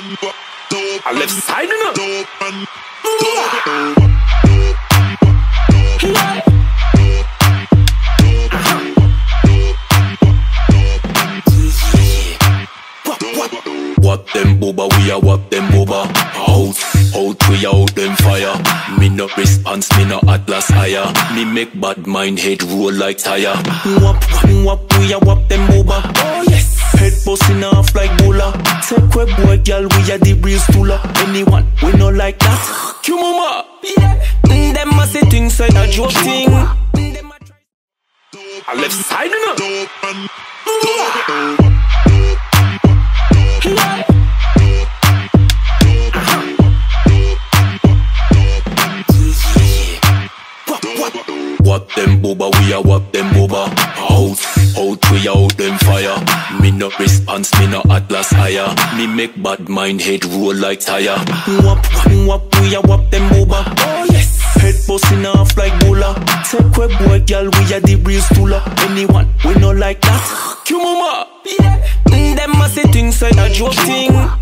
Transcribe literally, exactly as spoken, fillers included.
A left side, no? Wap Dem booba, we a wap Dem booba. Out, out, we a out Dem fire. Me no response, me no atlas higher. Me make bad mind head roll like tire. Wap, wap, we a wap Dem booba. Oh yes. Head busting off like bola. Take web boy, girl, we a the real stula. Anyone, we no like that. Q mama. Yeah. Them a say things say a joke thing. I left side no. Wap Dem booba, we a wap Dem booba. Out, out, we a out Dem fire. Me no response, me no atlas higher. Me make bad mind head roll like tire. Wap, wap, we a wap Dem booba. Oh yes. Head busting off like bola. Take web boy, girl, we a the real stula. Anyone, we no like that. Q mama. Yeah. Them a say things say a joke thing.